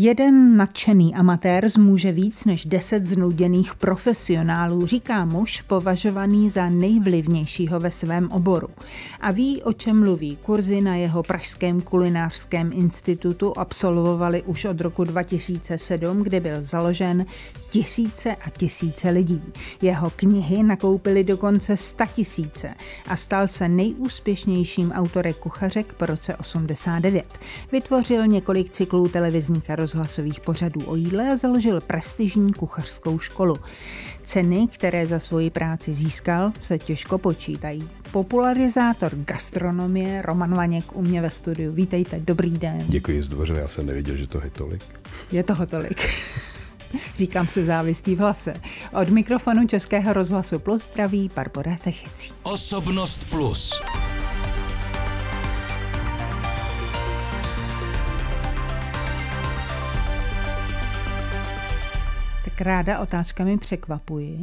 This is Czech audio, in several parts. Jeden nadšený amatér zmůže víc než 10 znuděných profesionálů, říká muž považovaný za nejvlivnějšího ve svém oboru. A ví, o čem mluví. Kurzy na jeho Pražském kulinářském institutu absolvovali už od roku 2007, kdy byl založen, tisíce a tisíce lidí. Jeho knihy nakoupili dokonce 100 000 a stal se nejúspěšnějším autorem kuchařek po roce 89. Vytvořil několik cyklů televizních a rozhlasových pořadů o jídle a založil prestižní kuchařskou školu. Ceny, které za svoji práci získal, se těžko počítají. Popularizátor gastronomie Roman Vaněk u mě ve studiu. Vítejte, dobrý den. Děkuji zdvořile, já jsem nevěděl, že toho je tolik. Je toho tolik. Říkám si závistí v hlase. Od mikrofonu Českého rozhlasu Plus zdraví Barbora Tacheci. Osobnost Plus. Tak ráda otázkami překvapuji.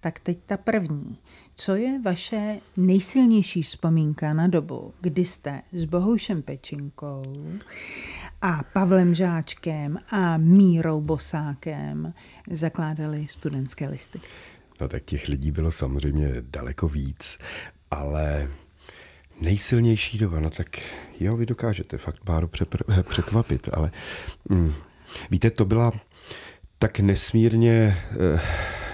Tak teď ta první. Co je vaše nejsilnější vzpomínka na dobu, kdy jste s Bohušem Pečinkou a Pavlem Žáčkem a Mírou Bosákem zakládali Studentské listy? No tak těch lidí bylo samozřejmě daleko víc, ale nejsilnější doba, no tak jo, vy dokážete fakt Báru překvapit, ale víte, to byla tak nesmírně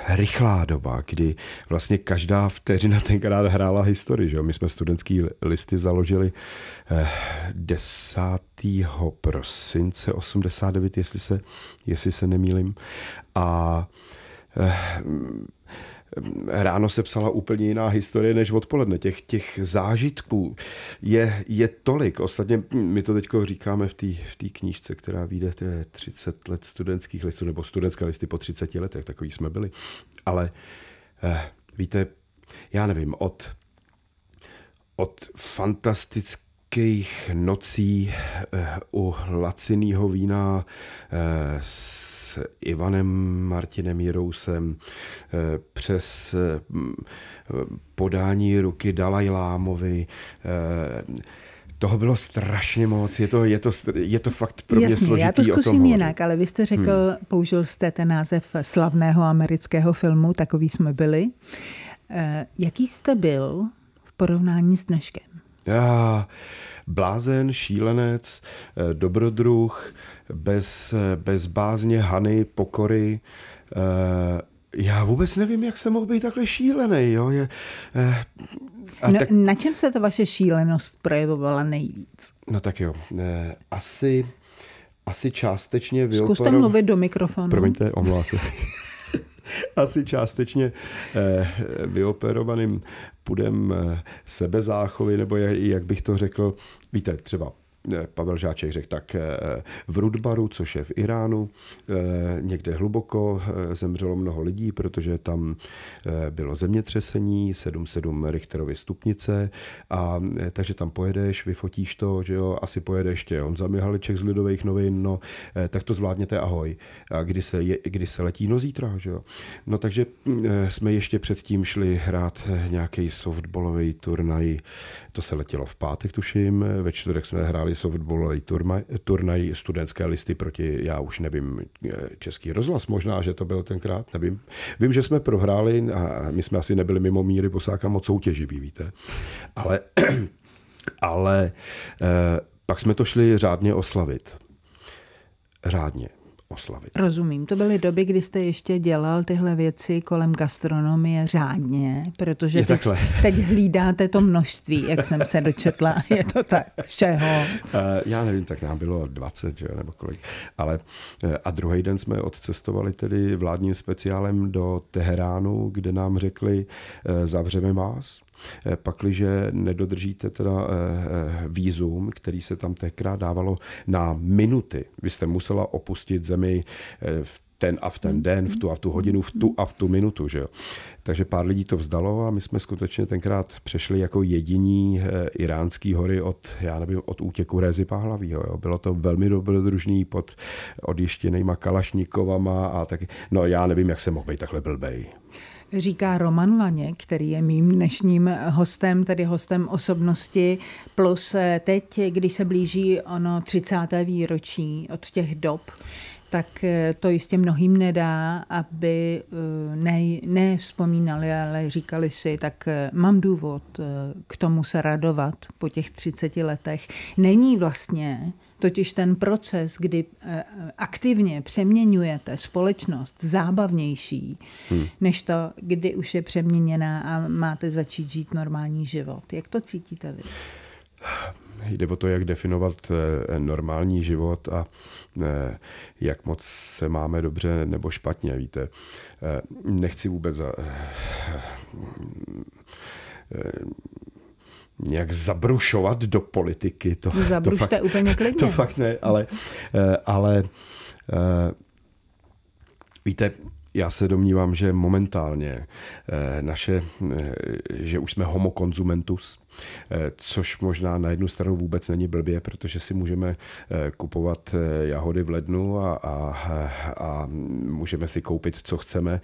rychlá doba, kdy vlastně každá vteřina tenkrát hrála historii. Že? My jsme Studentské listy založili 10. prosince 89, jestli se nemýlim. A ráno se psala úplně jiná historie než odpoledne. Těch zážitků je tolik. Ostatně my to teď říkáme v té knížce, která vyjde, to je 30 let studentských listů, nebo studentské listy po 30 letech, takový jsme byli. Ale víte, já nevím, od fantastických nocí u lacinýho vína s Ivanem Martinem Jirousem přes podání ruky Dalaj Lámovi. Toho bylo strašně moc. Je to fakt pro mě jasně, složitý. Já to zkusím jinak, ale vy jste řekl, použil jste ten název slavného amerického filmu, takový jsme byli. Jaký jste byl v porovnání s dneškem? Blázen, šílenec, dobrodruh, bez bázně, hany, pokory. Já vůbec nevím, jak jsem mohl být takhle šílený. Jo? Na čem se ta vaše šílenost projevovala nejvíc? No tak jo, asi částečně vyoparoval... Zkuste mluvit do mikrofonu. Promiňte, omlouvám se. Asi částečně vyoperovaným pudem sebezáchovy, nebo jak bych to řekl, víte, třeba Pavel Žáček řekl tak v Rudbaru, což je v Iránu, někde hluboko zemřelo mnoho lidí, protože tam bylo zemětřesení, 7,7 Richterovy stupnice, a takže tam pojedeš, vyfotíš to, že jo, asi pojede ještě Honza Mihaliček z Lidových novin, no tak to zvládněte, ahoj. A kdy se letí, no zítra, že jo. No takže jsme ještě předtím šli hrát nějaký softballový turnaj, to se letělo v pátek, tuším, ve čtvrtek jsme hráli softballový turnaj Studentské listy proti, já už nevím, Český rozhlas možná, že to byl tenkrát, nevím. Vím, že jsme prohráli a my jsme asi nebyli mimo Míry Bosáka moc soutěživý, víte. Ale pak jsme to šli řádně oslavit. Řádně oslavit. Rozumím, to byly doby, kdy jste ještě dělal tyhle věci kolem gastronomie řádně, protože teď hlídáte to množství, jak jsem se dočetla, je to tak všeho. Já nevím, tak nám bylo 20, že, nebo kolik, ale a druhý den jsme odcestovali tedy vládním speciálem do Teheránu, kde nám řekli, zavřeme vás, pakliže nedodržíte teda vízum, který se tam tenkrát dávalo na minuty. Vy jste musela opustit zemi v ten a v ten den, v tu a v tu hodinu, v tu a v tu minutu, že jo. Takže pár lidí to vzdalo a my jsme skutečně tenkrát přešli jako jediní iránský hory od útěku Rézy Pahlavího, jo. Bylo to velmi dobrodružný pod odjištěnýma kalašníkovama a tak. No já nevím, jak jsem mohl být takhle blbej. Říká Roman Vaněk, který je mým dnešním hostem, tedy hostem Osobnosti Plus. Teď, když se blíží ono 30. výročí od těch dob, tak to jistě mnohým nedá, aby nevzpomínali, ale říkali si, tak mám důvod k tomu se radovat po těch 30 letech. Není vlastně totiž ten proces, kdy aktivně přeměňujete společnost zábavnější, než to, kdy už je přeměněná a máte začít žít normální život. Jak to cítíte vy? Jde o to, jak definovat normální život a jak moc se máme dobře nebo špatně, víte. Nechci vůbec nějak zabrušovat do politiky. Zabrušte to fakt, úplně klidně. To fakt ne, ale víte, já se domnívám, že momentálně že už jsme homo konzumentus, což možná na jednu stranu vůbec není blbě, protože si můžeme kupovat jahody v lednu a můžeme si koupit, co chceme.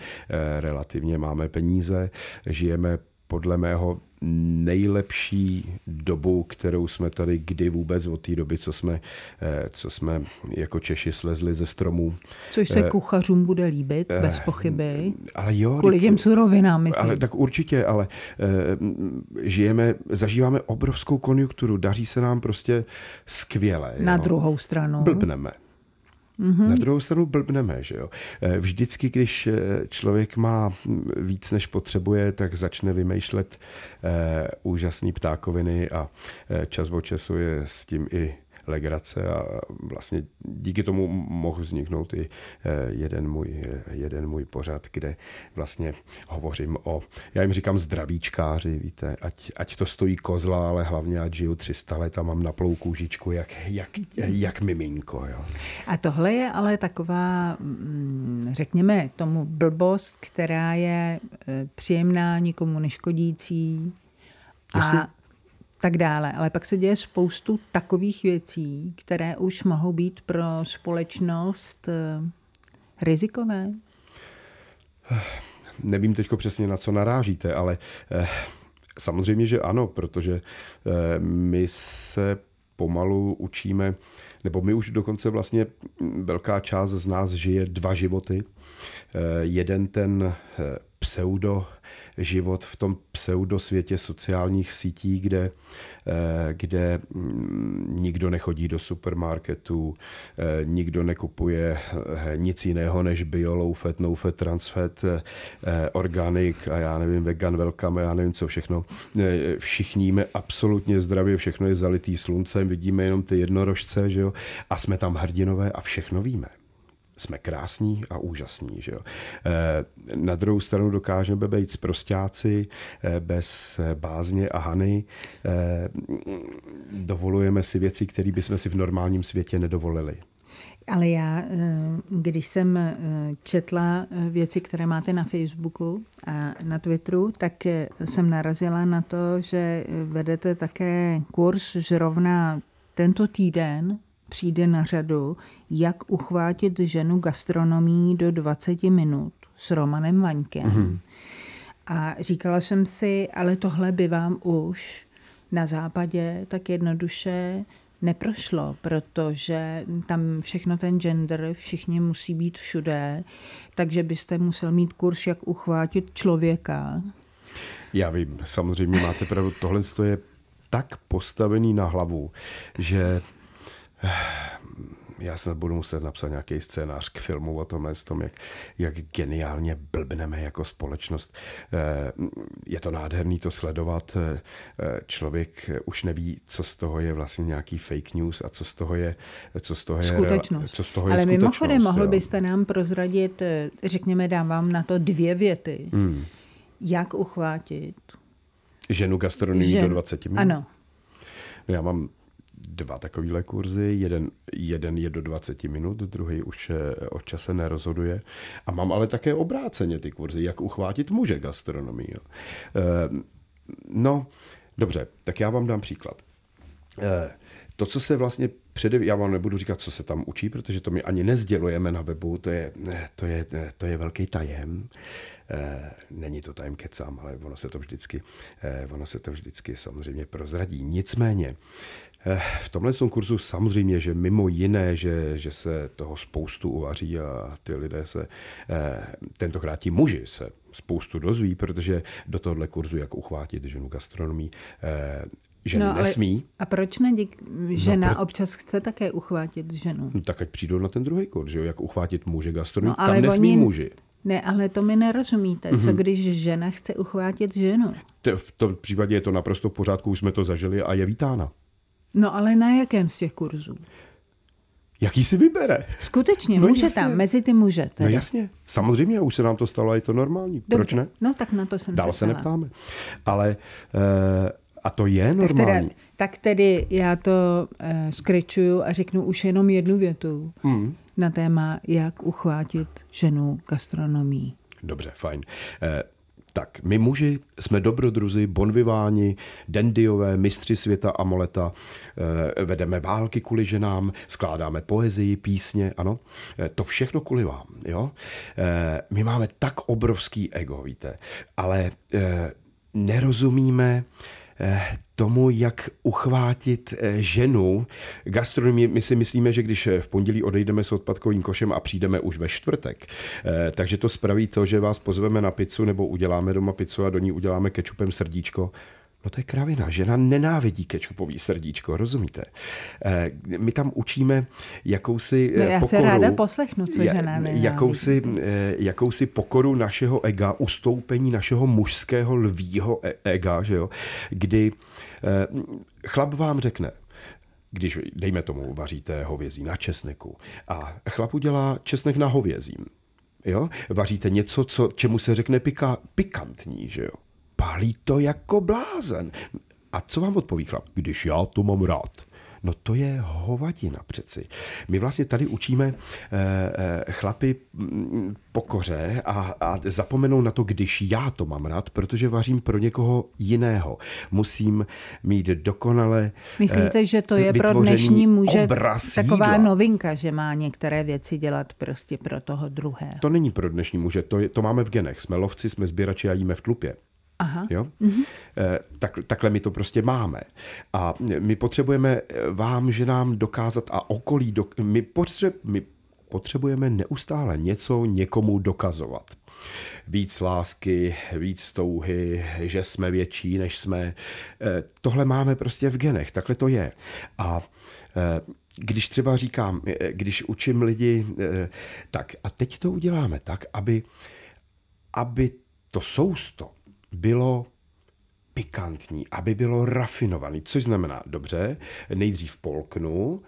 Relativně máme peníze, žijeme podle mého nejlepší dobu, kterou jsme tady kdy vůbec od té doby, co jsme jako Češi slezli ze stromů. Což se kuchařům bude líbit, bez pochyby. Ale jo, kvůli těm surovinám, myslím. Ale, tak určitě, ale zažíváme obrovskou konjunkturu, daří se nám prostě skvěle. Druhou stranu. Blbneme. Na druhou stranu blbneme, že jo. Vždycky, když člověk má víc, než potřebuje, tak začne vymýšlet úžasné ptákoviny a čas od času je s tím i legrace a vlastně díky tomu mohl vzniknout i jeden můj pořad, kde vlastně hovořím já jim říkám zdravíčkáři, víte, ať to stojí kozla, ale hlavně ať žiju 300 let a mám naplou kůžičku jak miminko. Jo. A tohle je ale taková, řekněme tomu, blbost, která je příjemná, nikomu neškodící. Jasně. A tak dále. Ale pak se děje spoustu takových věcí, které už mohou být pro společnost rizikové. Nevím teď přesně, na co narážíte, ale samozřejmě, že ano, protože my se pomalu učíme, nebo my už dokonce vlastně velká část z nás žije dva životy. Jeden ten pseudo život v tom pseudosvětě sociálních sítí, kde nikdo nechodí do supermarketu, nikdo nekupuje nic jiného než bio, low fat, no fat, trans fat, organic a já nevím, vegan welcome, já nevím co všechno. Všichni jíme absolutně zdravě, všechno je zalitý sluncem, vidíme jenom ty jednorožce, že jo? A jsme tam hrdinové a všechno víme. Jsme krásní a úžasní. Že jo? Na druhou stranu dokážeme být sprosťáci, bez bázně a hany. Dovolujeme si věci, které bychom si v normálním světě nedovolili. Ale já, když jsem četla věci, které máte na Facebooku a na Twitteru, tak jsem narazila na to, že vedete také kurz, zrovna tento týden přijde na řadu, jak uchvátit ženu gastronomii do 20 minut s Romanem Vaňkem. A říkala jsem si, ale tohle by vám už na západě tak jednoduše neprošlo, protože tam všechno ten gender, všichni musí být všude, takže byste musel mít kurz, jak uchvátit člověka. Já vím, samozřejmě máte pravdu, tohle je tak postavený na hlavu, že já snad budu muset napsat nějaký scénář k filmu o tomhle, jak geniálně blbneme jako společnost. Je to nádherný to sledovat. Člověk už neví, co z toho je vlastně nějaký fake news a co z toho je skutečnost. Ale mimochodem, mohl byste nám prozradit, řekněme, dám vám na to 2 věty, jak uchvátit ženu gastronomii do 20 minut. Ano. Já mám 2 takovýhle kurzy, jeden je do 20 minut, druhý už o čase nerozhoduje. A mám ale také obráceně ty kurzy, jak uchvátit muže gastronomii. No, dobře, tak já vám dám příklad. To, co se vlastně já vám nebudu říkat, co se tam učí, protože to my ani nezdělujeme na webu, to je velký tajem. Není to tajem kecám, ale ono se to vždycky samozřejmě prozradí. Nicméně, v tomhle kurzu samozřejmě, že mimo jiné, že se toho spoustu uvaří a ty lidé se, tentokrát ti muži se spoustu dozví, protože do tohohle kurzu, jak uchvátit ženu gastronomii, ženy nesmí. A proč ne? Žena občas chce také uchvátit ženu. No, tak ať přijdou na ten druhý kurz, že jo? Jak uchvátit muže gastronomii, no, tam nesmí muži. Ne, ale to mi nerozumíte. Co když žena chce uchvátit ženu? V tom případě je to naprosto v pořádku, už jsme to zažili a je vítána. No ale na jakém z těch kurzů? Jaký si vybere? Skutečně, no, může tam, mezi ty muže. Teda. No jasně, samozřejmě, už se nám to stalo a je to normální. Dobře. Proč ne? No tak na to jsem dál se neptáme. Ale a to je normální. Tak tedy já to skryčuju a řeknu už jenom jednu větu na téma, jak uchvátit ženu gastronomii. Dobře, fajn. Tak, my muži jsme dobrodruzi, bonviváni, dendyové, mistři světa a moleta, vedeme války kvůli ženám, skládáme poezii, písně, ano, to všechno kvůli vám, jo. My máme tak obrovský ego, víte, ale nerozumíme tomu, jak uchvátit ženu gastronomii. My si myslíme, že když v pondělí odejdeme s odpadkovým košem a přijdeme už ve čtvrtek, takže to spraví to, že vás pozveme na pizzu nebo uděláme doma pizzu a do ní uděláme kečupem srdíčko. No to je kravina. Žena nenávidí kečupový srdíčko, rozumíte? My tam učíme jakousi pokoru. Já se ráda poslechnu, co žena nenávidí. Jakousi pokoru našeho ega, ustoupení našeho mužského lvího ega, že jo? Kdy chlap vám řekne, když, dejme tomu, vaříte hovězí na česneku a chlap udělá česnek na hovězím, jo? Vaříte něco, čemu se řekne pikantní, že jo? Pálí to jako blázen. A co vám odpoví chlap? Když já to mám rád. No to je hovadina přeci. My vlastně tady učíme chlapy pokoře a zapomenou na to, když já to mám rád, protože vařím pro někoho jiného. Musím mít dokonale myslíte, že to je pro dnešní muže taková novinka, že má některé věci dělat prostě pro toho druhého? To není pro dnešní muže, to máme v genech. Jsme lovci, jsme sběrači a jíme v tlupě. Aha. Jo? Takhle my to prostě máme. A my potřebujeme vám, že nám dokázat a okolí, my potřebujeme neustále něco někomu dokazovat. Víc lásky, víc touhy, že jsme větší, než jsme. Tohle máme prostě v genech, takhle to je. A když třeba říkám, když učím lidi, tak a teď to uděláme tak, aby to sousto bylo pikantní, aby bylo rafinovaný, což znamená, dobře, nejdřív polknu,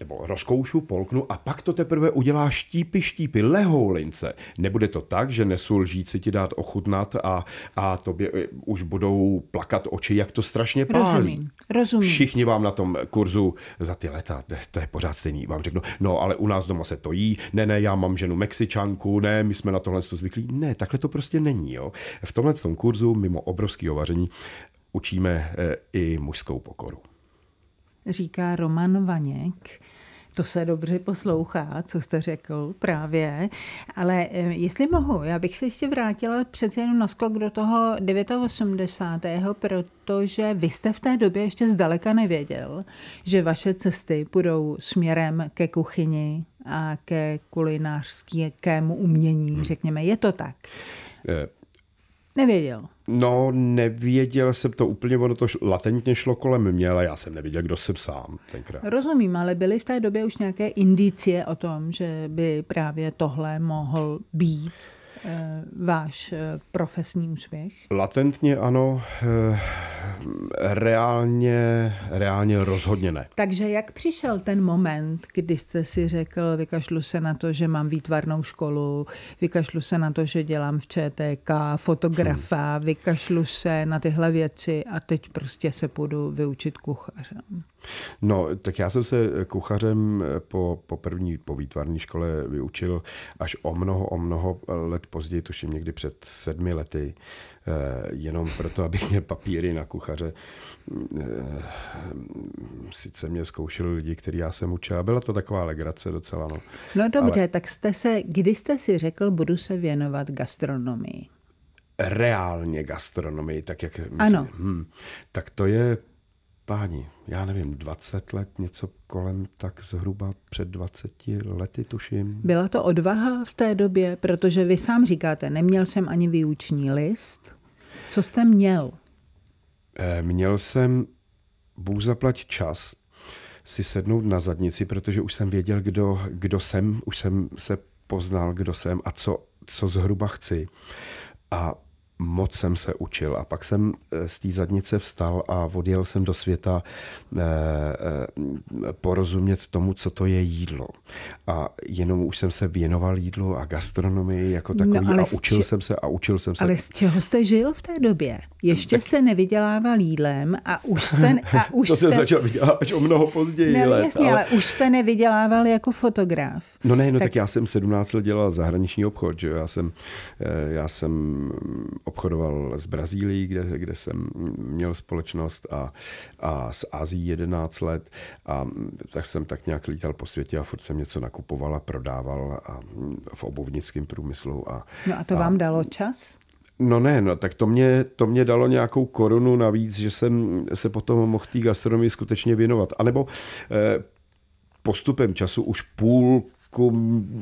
nebo rozkoušu, polknu a pak to teprve udělá štípy, lehoulince. Nebude to tak, že nesu lžíci ti dát ochutnat a tobě už budou plakat oči, jak to strašně pálí. Rozumím. Všichni vám na tom kurzu za ty leta, to je pořád stejný, vám řeknu, no ale u nás doma se to jí, ne, já mám ženu Mexičanku, ne, my jsme na tohle zvyklí. Ne, takhle to prostě není, jo. V tomhle kurzu, mimo obrovského vaření, učíme i mužskou pokoru. Říká Roman Vaněk. To se dobře poslouchá, co jste řekl právě. Ale jestli mohu, já bych se ještě vrátila přece jenom na skok do toho 89., protože vy jste v té době ještě zdaleka nevěděl, že vaše cesty půjdou směrem ke kuchyni a ke kulinářskému umění, řekněme. Je to tak? Nevěděl. No, nevěděl jsem to úplně, ono to latentně šlo kolem mě, ale já jsem nevěděl, kdo jsem sám tenkrát. Rozumím, ale byly v té době už nějaké indicie o tom, že by právě tohle mohl být váš profesní úspěch? Latentně ano, reálně rozhodně ne. Takže jak přišel ten moment, kdy jste si řekl, vykašlu se na to, že mám výtvarnou školu, vykašlu se na to, že dělám v ČTK, fotografa, vykašlu se na tyhle věci a teď prostě se půjdu vyučit kuchařem. No, tak já jsem se kuchařem po první, po výtvarní škole vyučil až o mnoho let později, tuším někdy před 7 lety, jenom proto, abych měl papíry na kuchaře. Sice mě zkoušeli lidi, který já jsem učil, a byla to taková legrace docela. No, dobře, ale... tak kdy jste si řekl, budu se věnovat gastronomii? Reálně gastronomii, tak jak myslím. Ano. Tak to je... Páni, já nevím, 20 let, něco kolem, tak zhruba před 20 lety, tuším. Byla to odvaha v té době, protože vy sám říkáte, neměl jsem ani výuční list. Co jste měl? Měl jsem, bůh zaplať, čas si sednout na zadnici, protože už jsem věděl, kdo jsem, už jsem se poznal, kdo jsem a co zhruba chci. A moc jsem se učil a pak jsem z té zadnice vstal a odjel jsem do světa porozumět tomu, co to je jídlo. A jenom už jsem se věnoval jídlu a gastronomii jako takový a učil jsem se. Ale z čeho jste žil v té době? Ještě jste nevydělával jídlem a už jste... to jsem začal vydělávat až o mnoho později. Ne, let, jasně, ale už jste nevydělával jako fotograf. No ne, tak já jsem 17 let dělal zahraniční obchod, že jo? Já jsem obchodoval z Brazílii, kde jsem měl společnost a z Asií 11 let a tak jsem tak nějak lítal po světě a furt jsem něco nakupoval a prodával a v obuvnickém průmyslu. A to vám dalo čas? No ne, no, tak to mě dalo nějakou korunu navíc, že jsem se potom mohl té gastronomii skutečně věnovat. A nebo postupem času už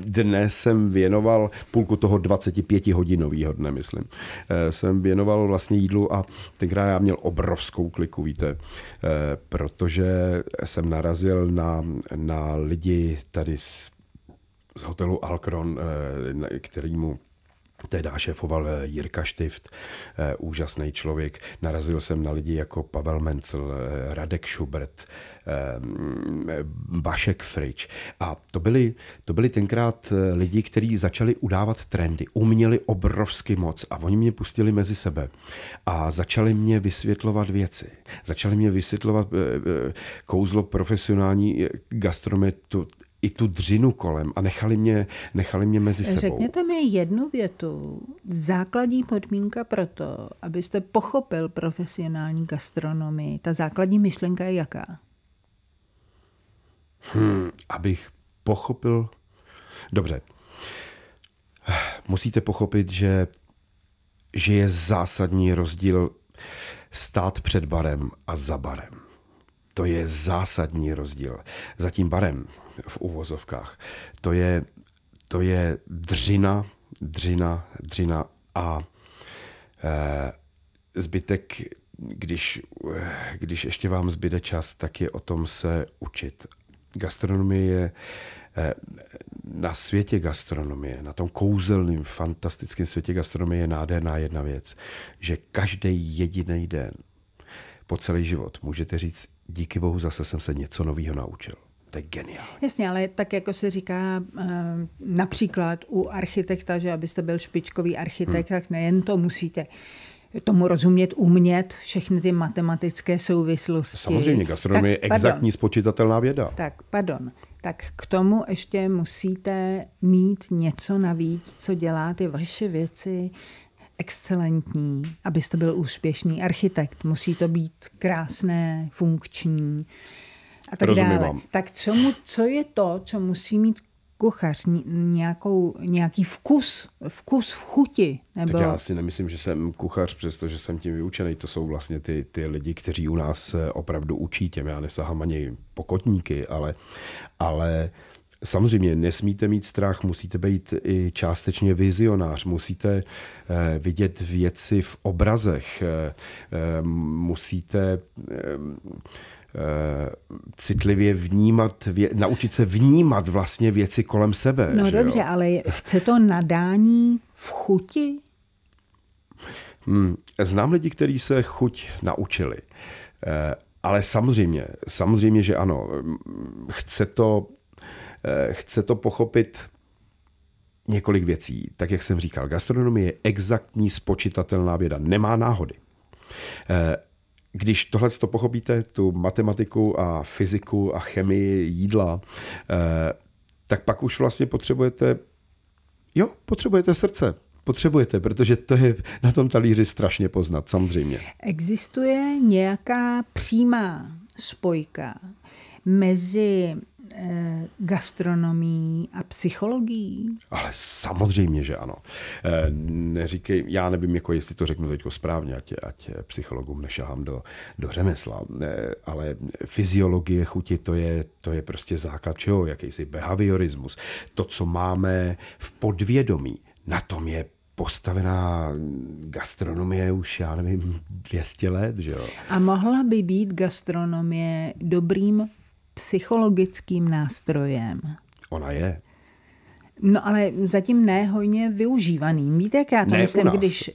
dnes jsem věnoval půlku toho 25-hodinového dne, myslím. Jsem věnoval vlastně jídlu a tenkrát já měl obrovskou kliku, víte, protože jsem narazil na lidi tady z hotelu Alcron, kterýmu tehdy šéfoval Jirka Štift, úžasný člověk. Narazil jsem na lidi jako Pavel Menzel, Radek Šubert, Bašek Fridž. A to byli tenkrát lidi, kteří začali udávat trendy. Uměli obrovsky moc a oni mě pustili mezi sebe. A začali mě vysvětlovat věci. Začali mě vysvětlovat kouzlo profesionální gastronomie, i tu dřinu kolem a nechali mě mezi sebou. Řekněte mi jednu větu. Základní podmínka pro to, abyste pochopil profesionální gastronomii, ta základní myšlenka je jaká? Abych pochopil... Dobře. Musíte pochopit, že je zásadní rozdíl stát před barem a za barem. To je zásadní rozdíl. Za tím barem, v uvozovkách, to je dřina a zbytek, když ještě vám zbyde čas, tak je o tom se učit. Gastronomie je na světě gastronomie, na tom kouzelném, fantastickém světě gastronomie je nádherná jedna věc, že každý jediný den po celý život můžete říct, díky bohu, zase jsem se něco nového naučil. To je geniální. Jasně, ale tak jako se říká například u architekta, že abyste byl špičkový architekt, tak nejen to musíte tomu rozumět, umět všechny ty matematické souvislosti. Samozřejmě, gastronomie je exaktní spočítatelná věda. Tak k tomu ještě musíte mít něco navíc, co dělá ty vaše věci excelentní, abyste byl úspěšný architekt. Musí to být krásné, funkční a tak dále. Tak co je to, co musí mít kuchař? Nějaký vkus v chuti? Nebo... Tak já si nemyslím, že jsem kuchař, přestože jsem tím vyučený. To jsou vlastně ty lidi, kteří u nás opravdu učí těm. Já nesahám ani pokotníky, ale samozřejmě nesmíte mít strach, musíte být i částečně vizionář, musíte vidět věci v obrazech, musíte citlivě vnímat, naučit se vnímat vlastně věci kolem sebe. No dobře, jo? Ale chce to nadání v chuti? Znám lidi, kteří se chuť naučili. Ale samozřejmě, že ano, chce to pochopit několik věcí. Tak, jak jsem říkal, gastronomie je exaktní spočitatelná věda. Nemá náhody. Když tohle to pochopíte, tu matematiku a fyziku a chemii jídla, tak pak už vlastně potřebujete, jo, potřebujete srdce. Potřebujete, protože to je na tom talíři strašně poznat, samozřejmě. Existuje nějaká přímá spojka mezi gastronomií a psychologií? Ale samozřejmě, že ano. Neříkej, já nevím, jako jestli to řeknu teď správně, ať psychologům nešahám do řemesla, ale fyziologie chuti, to je prostě základ čeho, jakýsi behaviorismus. To, co máme v podvědomí, na tom je postavená gastronomie už, já nevím, 200 let, že jo. A mohla by být gastronomie dobrým psychologickým nástrojem? Ona je. No ale zatím ne hojně využívaným. Víte, jak já to myslím, když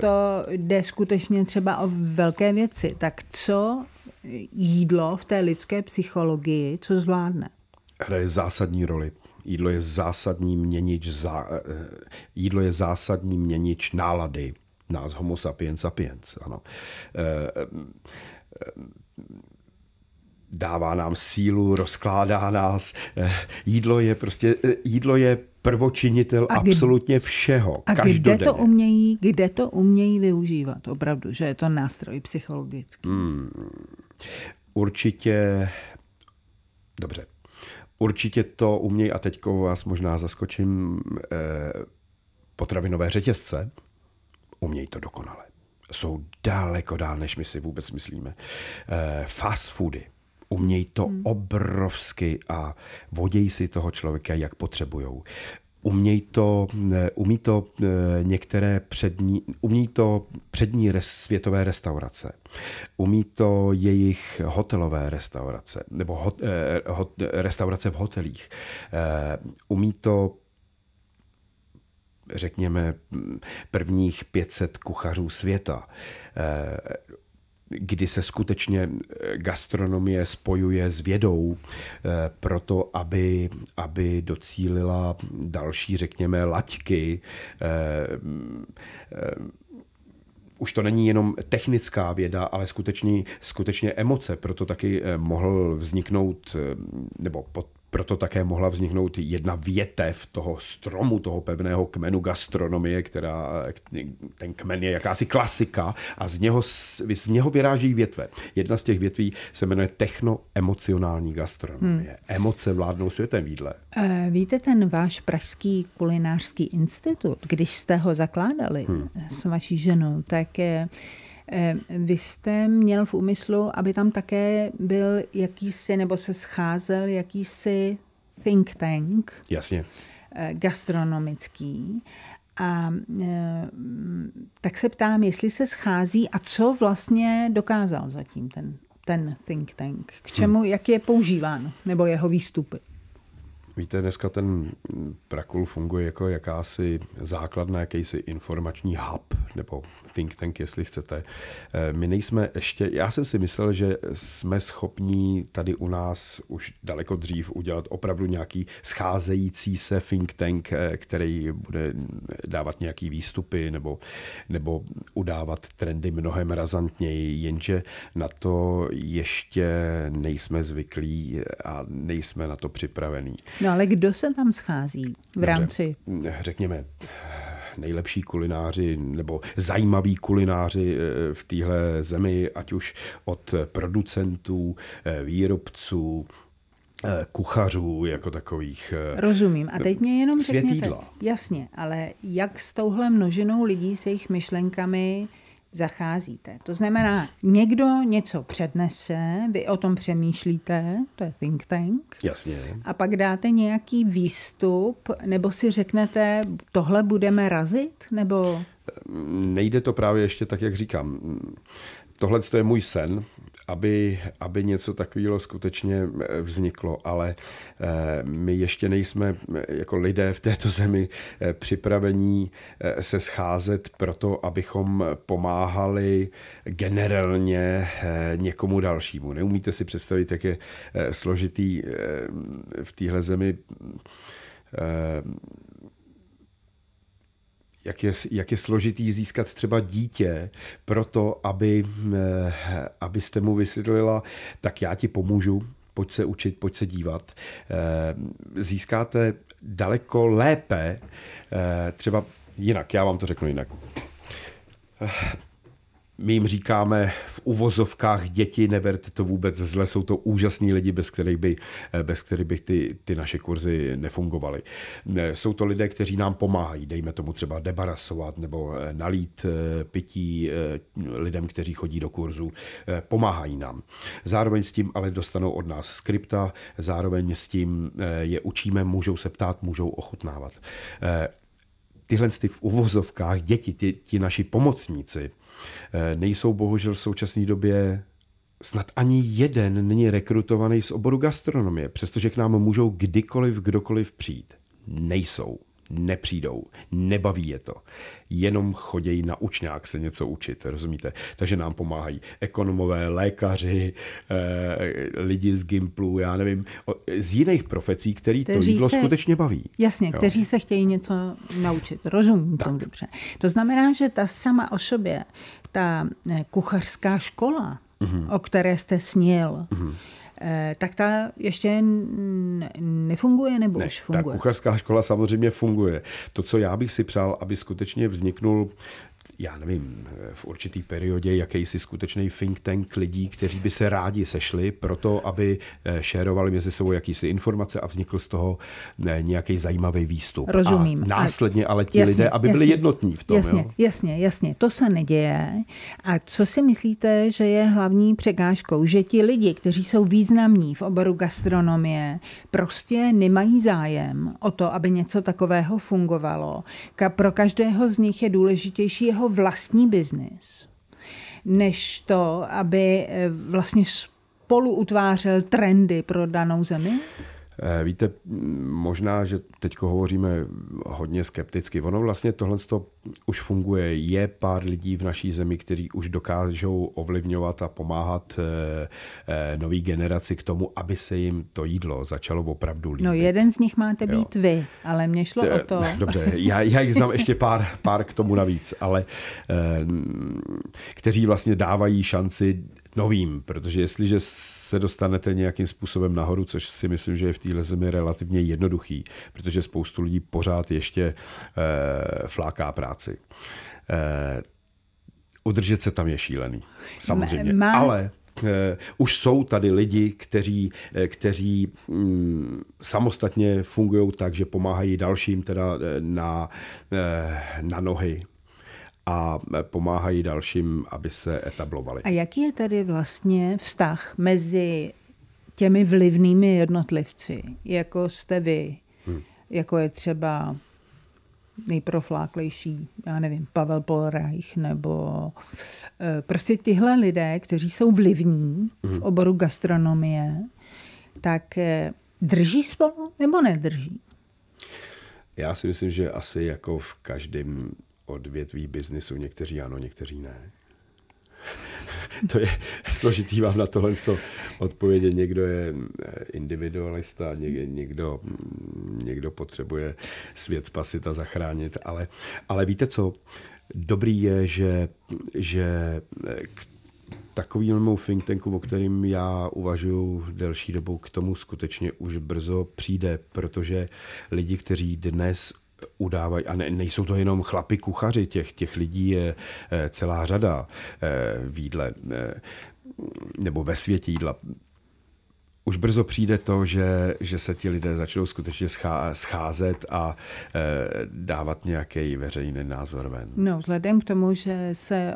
to jde skutečně třeba o velké věci, tak co jídlo v té lidské psychologii, co zvládne? Hraje zásadní roli. Jídlo je zásadní měnič, jídlo je zásadní měnič nálady. Nás homo sapiens sapiens. Ano. Dává nám sílu, rozkládá nás. Jídlo je prvočinitel absolutně všeho. A kde to umějí využívat? Opravdu, že je to nástroj psychologický. Určitě. Dobře. Určitě to umějí, a teďko vás možná zaskočím, potravinové řetězce, umějí to dokonale. Jsou daleko dál, než my si vůbec myslíme. Fast foody umějí to obrovsky a vodějí si toho člověka, jak potřebujou. Umí to přední světové restaurace. Umí to jejich hotelové restaurace, nebo restaurace v hotelích. Umí to, řekněme, prvních 500 kuchařů světa, kdy se skutečně gastronomie spojuje s vědou proto, aby docílila další, řekněme, laťky. Už to není jenom technická věda, ale skutečně emoce. Proto taky mohl vzniknout, nebo proto také mohla vzniknout jedna větev toho stromu, toho pevného kmenu gastronomie, ten kmen je jakási klasika a z něho vyráží větve. Jedna z těch větví se jmenuje technoemocionální gastronomie. Emoce vládnou světem v jídle. Víte, ten váš Pražský kulinářský institut, když jste ho zakládali s vaší ženou, tak vy jste měl v úmyslu, aby tam také byl jakýsi, nebo se scházel jakýsi think tank. Jasně. Gastronomický. A tak se ptám, jestli se schází a co vlastně dokázal zatím ten think tank. K čemu, jak je používán, nebo jeho výstupy. Víte, dneska ten Prakul funguje jako jakási základna, jakýsi informační hub, nebo think tank, jestli chcete. My nejsme ještě, já jsem si myslel, že jsme schopni tady u nás už daleko dřív udělat opravdu nějaký scházející se think tank, který bude dávat nějaký výstupy nebo udávat trendy mnohem razantněji, jenže na to ještě nejsme zvyklí a nejsme na to připravení. No ale kdo se tam schází v rámci? Dobře, řekněme, nejlepší kulináři nebo zajímaví kulináři v téhle zemi, ať už od producentů, výrobců, kuchařů jako takových. Rozumím. A teď mě jenom řekněte. Jasně, ale jak s touhle množinou lidí, s jejich myšlenkami zacházíte? To znamená, někdo něco přednese, vy o tom přemýšlíte, to je think tank. Jasně. A pak dáte nějaký výstup, nebo si řeknete, tohle budeme razit, nebo? Nejde to právě ještě tak, jak říkám. Tohle je můj sen, aby něco takového skutečně vzniklo, ale my ještě nejsme jako lidé v této zemi připravení se scházet proto, abychom pomáhali generálně někomu dalšímu. Neumíte si představit, jak je složitý v téhle zemi jak je složitý získat třeba dítě pro to, abyste mu vysvětlila, tak já ti pomůžu, pojď se učit, pojď se dívat. Získáte daleko lépe, třeba jinak, já vám to řeknu jinak. My jim říkáme v uvozovkách děti, neberte to vůbec zle, jsou to úžasní lidi, bez kterých by ty naše kurzy nefungovaly. Jsou to lidé, kteří nám pomáhají, dejme tomu třeba debarasovat nebo nalít pití lidem, kteří chodí do kurzu, pomáhají nám. Zároveň s tím ale dostanou od nás skripta, zároveň s tím je učíme, můžou se ptát, můžou ochutnávat. Tyhle v uvozovkách děti, ti naši pomocníci, nejsou bohužel v současné době, snad ani jeden není rekrutovaný z oboru gastronomie, přestože k nám můžou kdykoliv, kdokoliv přijít. Nejsou, nepřijdou, nebaví je to. Jenom chodějí na učňák se něco učit, rozumíte? Takže nám pomáhají ekonomové, lékaři, lidi z Gimplu, já nevím, z jiných profesí, který to jídlo skutečně baví. Jasně, jo? Kteří se chtějí něco naučit, rozumím tomu dobře. To znamená, že ta sama o sobě, ta kuchařská škola, o které jste snil, tak ta ještě nefunguje, nebo ne, už funguje? Ta kuchařská škola samozřejmě funguje. To, co já bych si přál, aby skutečně vzniknul, já nevím, v určitý periodě jakýsi skutečný think tank lidí, kteří by se rádi sešli proto, aby šérovali mezi sebou jakýsi informace a vznikl z toho nějaký zajímavý výstup. Rozumím. A následně ale ti lidé, aby byli jednotní v tom. Jasně, jo? Jasně. To se neděje. A co si myslíte, že je hlavní překážkou? Že ti lidi, kteří jsou významní v oboru gastronomie, prostě nemají zájem o to, aby něco takového fungovalo. Pro každého z nich je důležitější jeho vlastní biznis, než to, aby vlastně spolu utvářel trendy pro danou zemi? Víte, možná, že teď hovoříme hodně skepticky. Ono vlastně tohle už funguje. Je pár lidí v naší zemi, kteří už dokážou ovlivňovat a pomáhat nový generaci k tomu, aby se jim to jídlo začalo opravdu líbit. No jeden z nich máte být vy, ale mě šlo o to. Dobře, já jich znám ještě pár k tomu navíc, ale kteří vlastně dávají šanci novým, protože jestliže se dostanete nějakým způsobem nahoru, což si myslím, že je v téhle zemi relativně jednoduchý, protože spoustu lidí pořád ještě fláká práci. Udržet se tam je šílený, samozřejmě. Ale už jsou tady lidi, kteří samostatně fungují tak, že pomáhají dalším teda na nohy a pomáhají dalším, aby se etablovali. A jaký je tady vlastně vztah mezi těmi vlivnými jednotlivci, jako jste vy, jako je třeba nejprofláklejší, já nevím, Pavel Polreich, nebo prostě tyhle lidé, kteří jsou vlivní v oboru gastronomie, tak drží spolu nebo nedrží? Já si myslím, že asi jako v každém odvětví biznisu, někteří ano, někteří ne. To je složitý vám na tohle odpovědět. Někdo je individualista, někdo potřebuje svět spasit a zachránit, ale víte co? Dobrý je, že k takovému think tanku, o kterém já uvažuji delší dobu, k tomu skutečně už brzo přijde, protože lidi, kteří dnes udávají, a nejsou to jenom chlapi kuchaři, těch lidí je celá řada v jídle nebo ve světě jídla. Už brzo přijde to, že se ti lidé začnou skutečně scházet a dávat nějaký veřejný názor ven. No, vzhledem k tomu, že se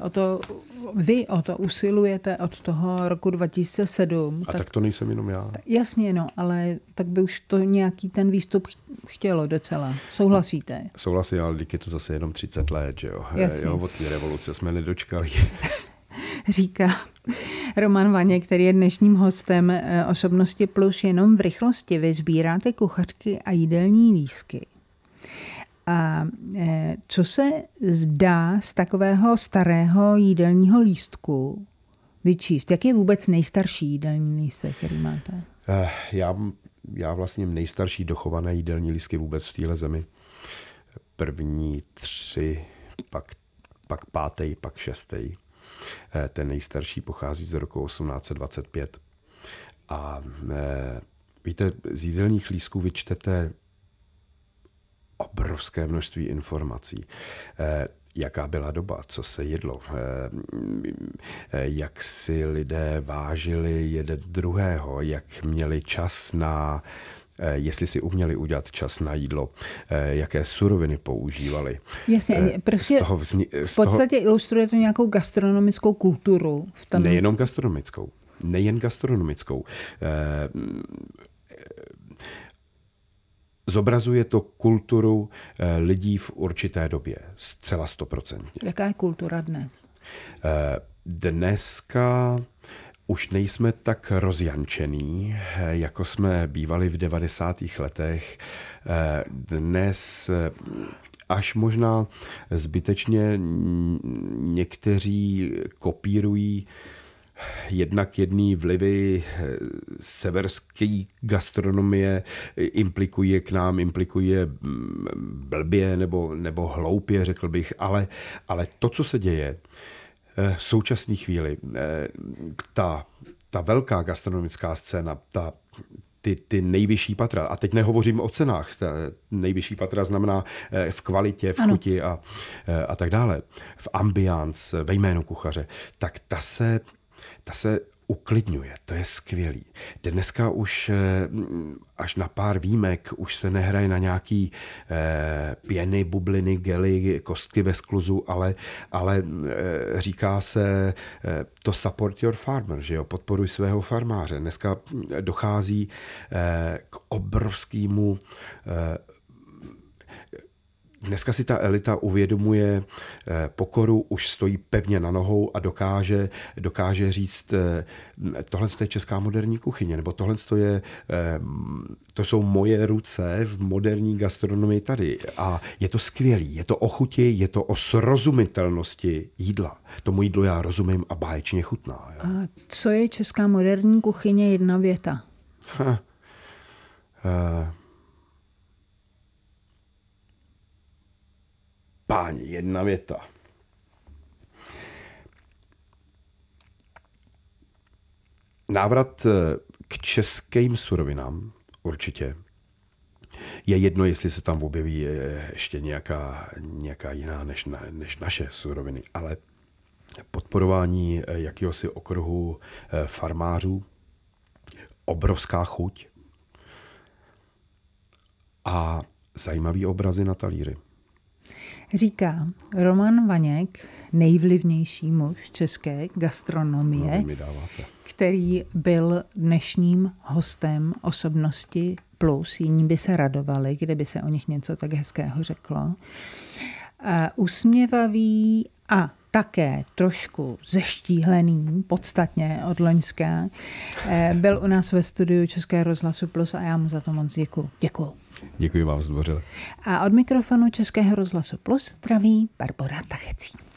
vy o to usilujete od toho roku 2007. A tak to nejsem jenom já. Jasně, no, ale tak by už to nějaký ten výstup chtělo docela. Souhlasíte? No, souhlasím, ale díky to zase jenom 30 let, že jo. Jo, od té revoluce jsme nedočkali. Říká Roman Vaněk, který je dnešním hostem Osobnosti Plus. Jenom v rychlosti vy sbíráte kuchařky a jídelní lístky. A co se dá z takového starého jídelního lístku vyčíst? Jak je vůbec nejstarší jídelní lístek, který máte? Já vlastně nejstarší dochované jídelní lístky vůbec v téhle zemi. první tři, pak pátý, pak šestý. Ten nejstarší pochází z roku 1825. A víte, z jídelních lístků vyčtete obrovské množství informací. Jaká byla doba, co se jedlo, jak si lidé vážili jeden druhého, jak měli čas na, jestli si uměli udělat čas na jídlo, jaké suroviny používali. Jasně, prostě v podstatě ilustruje to nějakou gastronomickou kulturu. V tom... Nejen gastronomickou. Zobrazuje to kulturu lidí v určité době, zcela 100%. Jaká je kultura dnes? Dneska už nejsme tak rozjančený, jako jsme bývali v 90. letech. Dnes až možná zbytečně někteří kopírují jednak jedný vlivy severské gastronomie, implikuje blbě nebo hloupě, řekl bych, ale to, co se děje v současné chvíli, ta velká gastronomická scéna, ty nejvyšší patra, a teď nehovořím o cenách, ta nejvyšší patra znamená v kvalitě, v chuti a tak dále, v ambiance, ve jménu kuchaře, tak ta se uklidňuje, to je skvělý. Dneska už až na pár výjimek už se nehraje na nějaký pěny, bubliny, gely, kostky ve skluzu, ale říká se to support your farmer, že jo? Podporuj svého farmáře. Dneska dochází k obrovskému Dneska si ta elita uvědomuje pokoru, už stojí pevně na nohou a dokáže říct, tohle je česká moderní kuchyně, nebo tohle je, to jsou moje ruce v moderní gastronomii tady. A je to skvělý, je to o chuti, je to o srozumitelnosti jídla. Tomu jídlu já rozumím a báječně chutná. Jo? A co je česká moderní kuchyně, jedna věta? Páni, jedna věta. Návrat k českým surovinám, určitě. Je jedno, jestli se tam objeví ještě nějaká jiná než naše suroviny, ale podporování jakéhosi okruhu farmářů, obrovská chuť a zajímavý obrazy na talíři. Říká Roman Vaněk, nejvlivnější muž české gastronomie, který byl dnešním hostem Osobnosti Plus. Jiní by se radovali, kdyby se o nich něco tak hezkého řeklo. Usměvavý a také trošku zeštíhlený, podstatně od loňska, byl u nás ve studiu Českého rozhlasu Plus a já mu za to moc děkuju. Děkuji vám zdvořile. A od mikrofonu Českého rozhlasu Plus zdraví Barbora Tacheci.